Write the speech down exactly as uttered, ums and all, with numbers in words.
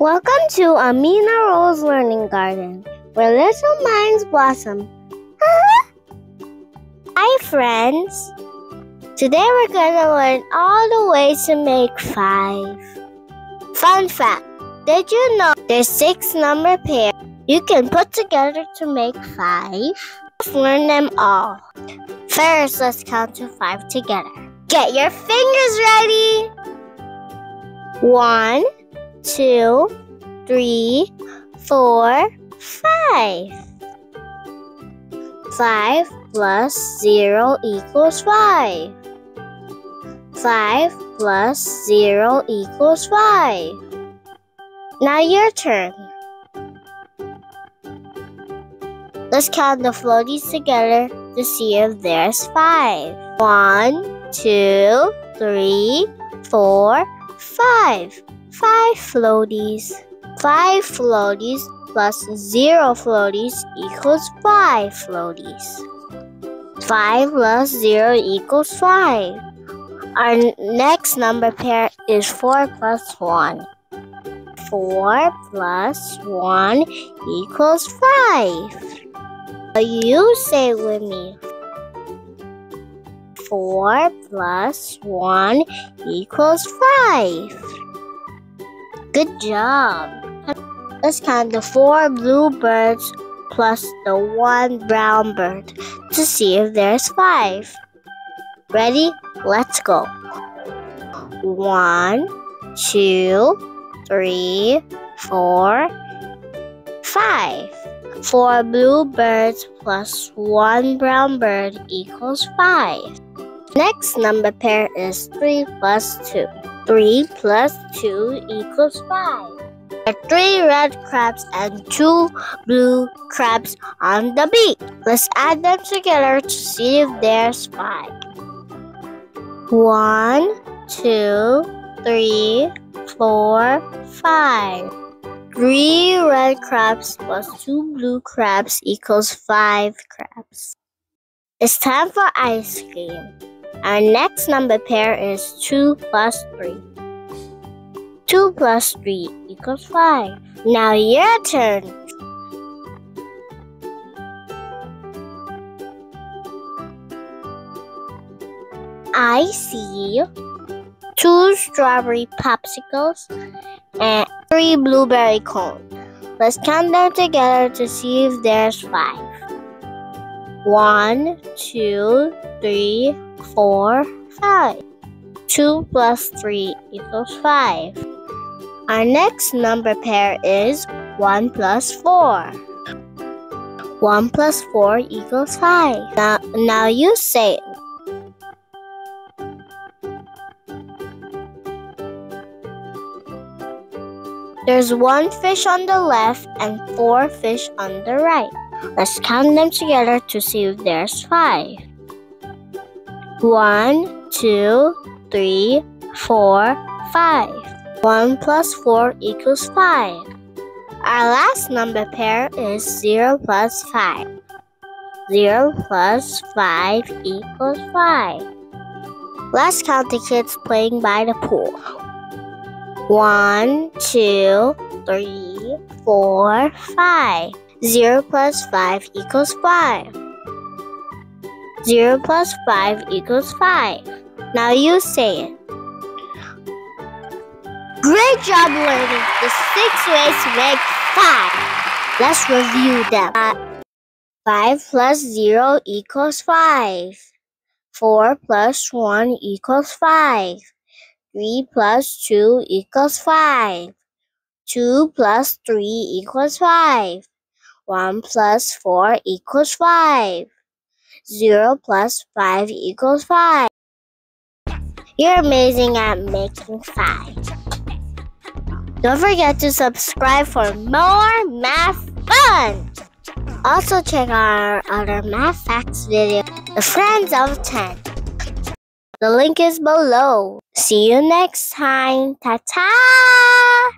Welcome to Almena Rose Learning Garden, where little minds blossom. Hi friends! Today we're going to learn all the ways to make five. Fun fact, did you know there's six number pairs you can put together to make five? Let's learn them all. First, let's count to five together. Get your fingers ready! One, two, three, four, five. Five plus zero equals five. Five plus zero equals five. Now your turn. Let's count the floaties together to see if there's five. One, two, three, four, five. Five floaties. Five floaties plus zero floaties equals five floaties. Five plus zero equals five. Our next number pair is four plus one. Four plus one equals five. You say it with me. Four plus one equals five. Good job! Let's count the four blue birds plus the one brown bird to see if there's five. Ready? Let's go! One, two, three, four, five. Four blue birds plus one brown bird equals five. Next number pair is three plus two. three plus two equals five. There are three red crabs and two blue crabs on the beach. Let's add them together to see if there's five. One, two, three, four, five. Three red crabs plus two blue crabs equals five crabs. It's time for ice cream. Our next number pair is two plus three. two plus three equals five. Now your turn. I see two strawberry popsicles and three blueberry cones. Let's count them together to see if there's five. One, two, three, four, five. two plus three equals five. Our next number pair is one plus four. one plus four equals five. Now, now you say it. There's one fish on the left and four fish on the right. Let's count them together to see if there's five. One, two, three, four, five. one plus four equals five. Our last number pair is zero plus five. zero plus five equals five. Let's count the kids playing by the pool. one, two, three, four, five. zero plus five equals five. zero plus five equals five. Now you say it. Great job learning the six ways to make five. Let's review them. Uh, five plus zero equals five. four plus one equals five. three plus two equals five. two plus three equals five. one plus four equals five. zero plus five equals five. You're amazing at making five. Don't forget to subscribe for more math fun. Also check out our other math facts video, The Friends of ten. The link is below. See you next time. Ta-ta!